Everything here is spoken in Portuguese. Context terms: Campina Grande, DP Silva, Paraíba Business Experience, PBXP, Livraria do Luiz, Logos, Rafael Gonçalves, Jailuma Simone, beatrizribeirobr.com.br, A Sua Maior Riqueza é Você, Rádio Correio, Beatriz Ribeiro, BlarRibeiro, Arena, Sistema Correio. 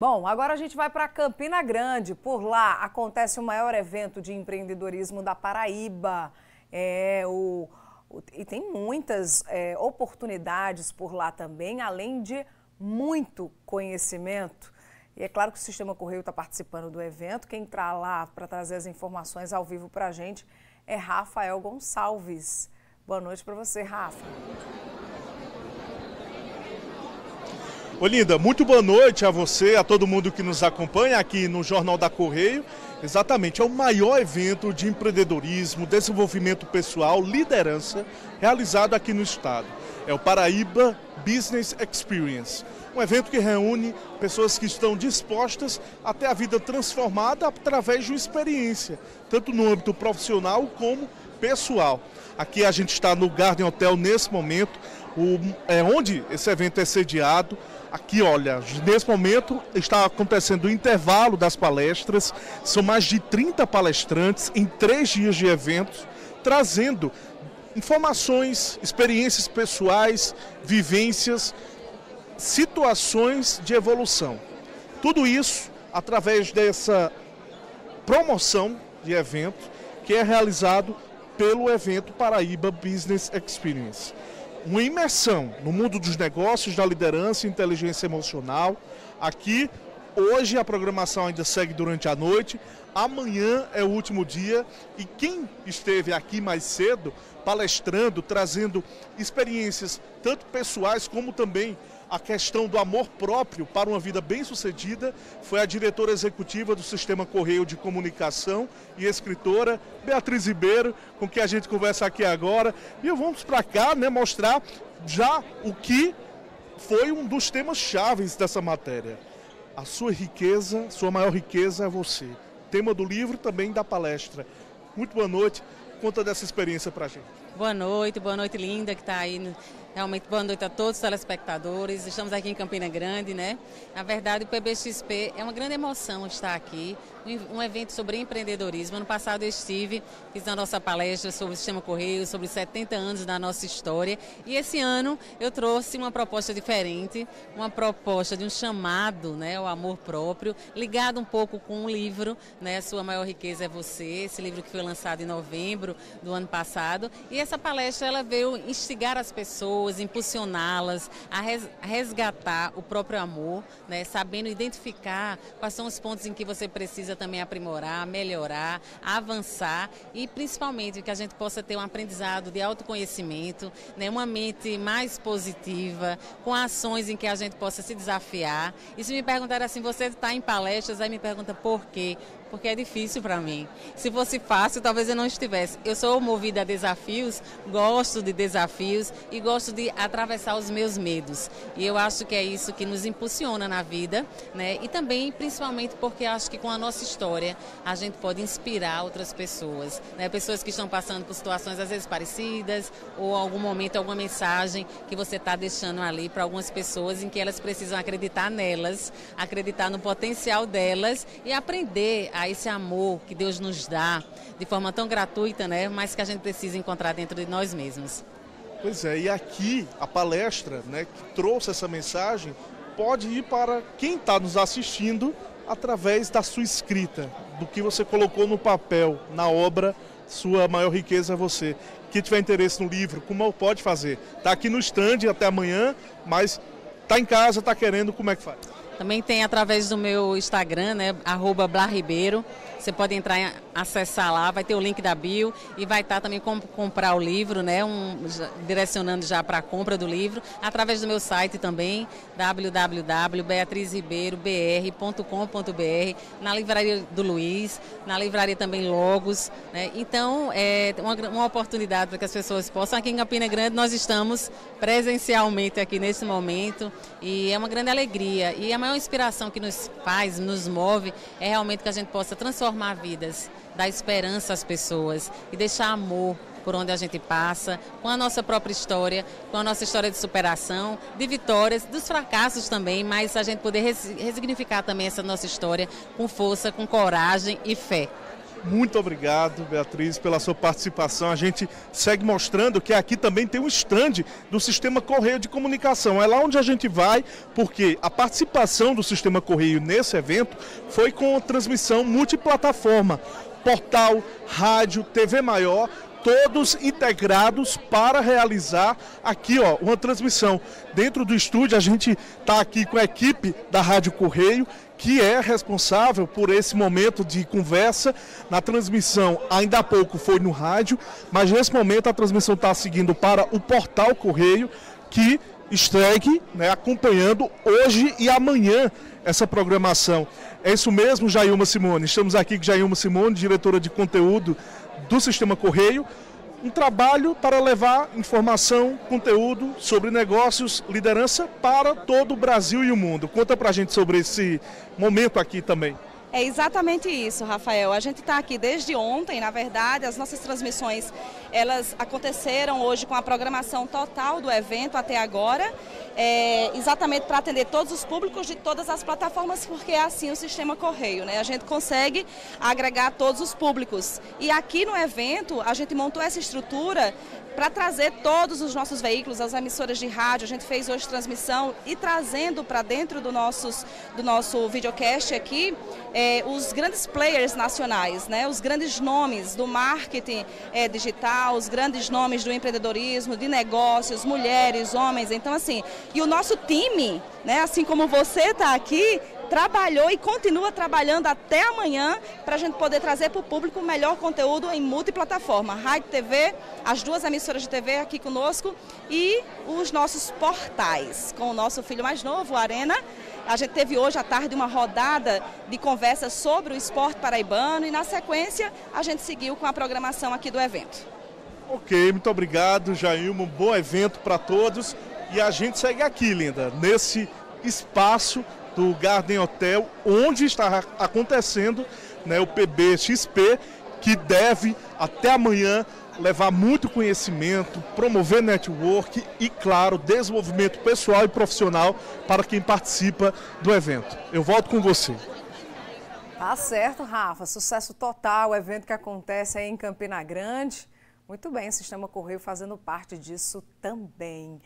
Bom, agora a gente vai para Campina Grande. Por lá acontece o maior evento de empreendedorismo da Paraíba. E tem muitas oportunidades por lá também, além de muito conhecimento. E é claro que o Sistema Correio está participando do evento. Quem está lá para trazer as informações ao vivo para a gente é Rafael Gonçalves. Boa noite para você, Rafa. Olinda, muito boa noite a você, a todo mundo que nos acompanha aqui no Jornal da Correio. Exatamente, é o maior evento de empreendedorismo, desenvolvimento pessoal, liderança, realizado aqui no estado. É o Paraíba Business Experience, um evento que reúne pessoas que estão dispostas a ter a vida transformada através de uma experiência, tanto no âmbito profissional como pessoal. Aqui a gente está no Garden Hotel nesse momento, onde esse evento é sediado. Aqui, olha, nesse momento está acontecendo o intervalo das palestras. São mais de 30 palestrantes em 3 dias de eventos, trazendo informações, experiências pessoais, vivências, situações de evolução. Tudo isso através dessa promoção de evento que é realizado pelo evento Paraíba Business Experience. Uma imersão no mundo dos negócios, da liderança e inteligência emocional. Aqui, hoje a programação ainda segue durante a noite, amanhã é o último dia e quem esteve aqui mais cedo palestrando, trazendo experiências tanto pessoais como também a questão do amor próprio para uma vida bem-sucedida foi a diretora executiva do Sistema Correio de Comunicação e escritora, Beatriz Ribeiro, com quem a gente conversa aqui agora. E vamos para cá, né, mostrar já o que foi um dos temas chaves dessa matéria. A sua riqueza, sua maior riqueza é você. Tema do livro também da palestra. Muito boa noite. Conta dessa experiência para a gente. Boa noite linda que está aí. Realmente, boa noite a todos os telespectadores. Estamos aqui em Campina Grande, né? Na verdade, o PBXP é uma grande emoção estar aqui. Um evento sobre empreendedorismo. Ano passado eu estive, fiz a nossa palestra sobre o Sistema Correio, sobre 70 anos da nossa história. E esse ano eu trouxe uma proposta diferente, uma proposta de um chamado, né, ao amor próprio, ligado um pouco com um livro, né, A Sua Maior Riqueza é Você, esse livro que foi lançado em novembro do ano passado. E essa palestra ela veio instigar as pessoas, impulsioná-las a resgatar o próprio amor, né, sabendo identificar quais são os pontos em que você precisa também aprimorar, melhorar, avançar e principalmente que a gente possa ter um aprendizado de autoconhecimento, né, uma mente mais positiva, com ações em que a gente possa se desafiar. E se me perguntar assim, você está em palestras, aí me pergunta por quê? Porque é difícil para mim. Se fosse fácil, talvez eu não estivesse. Eu sou movida a desafios, gosto de desafios e gosto de atravessar os meus medos. E eu acho que é isso que nos impulsiona na vida, né? E também, principalmente, porque acho que com a nossa história, a gente pode inspirar outras pessoas, né? Pessoas que estão passando por situações, às vezes, parecidas ou algum momento, alguma mensagem que você está deixando ali para algumas pessoas em que elas precisam acreditar nelas, acreditar no potencial delas e aprender a esse amor que Deus nos dá de forma tão gratuita, né? Mas que a gente precisa encontrar dentro de nós mesmos. Pois é, e aqui a palestra, né, que trouxe essa mensagem pode ir para quem está nos assistindo através da sua escrita, do que você colocou no papel, na obra Sua Maior Riqueza é Você. Quem tiver interesse no livro, como pode fazer? Está aqui no stand até amanhã, mas está em casa, está querendo, como é que faz? Também tem através do meu Instagram, né, @BlarRibeiro. Você pode entrar e acessar lá, vai ter o link da bio e vai estar também como comprar o livro, né, direcionando já para a compra do livro, através do meu site também, www.beatrizribeirobr.com.br, na Livraria do Luiz, na Livraria também Logos, né? Então é uma oportunidade para que as pessoas possam. Aqui em Campina Grande nós estamos presencialmente aqui nesse momento e é uma grande alegria e a maior inspiração que nos faz, nos move, é realmente que a gente possa transformar vidas, dar esperança às pessoas e deixar amor por onde a gente passa, com a nossa própria história, com a nossa história de superação, de vitórias, dos fracassos também, mas a gente poder ressignificar também essa nossa história com força, com coragem e fé. Muito obrigado, Beatriz, pela sua participação. A gente segue mostrando que aqui também tem um stand do Sistema Correio de Comunicação. É lá onde a gente vai, porque a participação do Sistema Correio nesse evento foi com transmissão multiplataforma, portal, rádio, TV maior, todos integrados para realizar aqui, ó, uma transmissão. Dentro do estúdio, a gente está aqui com a equipe da Rádio Correio, que é responsável por esse momento de conversa. Na transmissão, ainda há pouco foi no rádio, mas nesse momento a transmissão está seguindo para o portal Correio, que segue, né, acompanhando hoje e amanhã essa programação. É isso mesmo, Jailuma Simone? Estamos aqui com Jailuma Simone, diretora de conteúdo do Sistema Correio, um trabalho para levar informação, conteúdo sobre negócios, liderança para todo o Brasil e o mundo. Conta pra gente sobre esse momento aqui também. É exatamente isso, Rafael. A gente está aqui desde ontem, na verdade. As nossas transmissões, elas aconteceram hoje com a programação total do evento até agora, exatamente para atender todos os públicos de todas as plataformas, porque é assim o Sistema Correio, né? A gente consegue agregar todos os públicos. E aqui no evento, a gente montou essa estrutura para trazer todos os nossos veículos, as emissoras de rádio. A gente fez hoje transmissão e trazendo para dentro do nosso videocast aqui os grandes players nacionais, né? Os grandes nomes do marketing digital, os grandes nomes do empreendedorismo, de negócios, mulheres, homens. Então, assim, e o nosso time, né? Assim como você está aqui, trabalhou e continua trabalhando até amanhã para a gente poder trazer para o público o melhor conteúdo em multiplataforma. Rádio, TV, as duas emissoras de TV aqui conosco e os nossos portais. Com o nosso filho mais novo, a Arena, a gente teve hoje à tarde uma rodada de conversa sobre o esporte paraibano e, na sequência, a gente seguiu com a programação aqui do evento. Ok, muito obrigado, Jailma. Um bom evento para todos. E a gente segue aqui, linda, nesse espaço do Garden Hotel, onde está acontecendo, né, o PBXP, que deve, até amanhã, levar muito conhecimento, promover network e, claro, desenvolvimento pessoal e profissional para quem participa do evento. Eu volto com você. Tá certo, Rafa. Sucesso total, o evento que acontece aí em Campina Grande. Muito bem, o Sistema Correio fazendo parte disso também.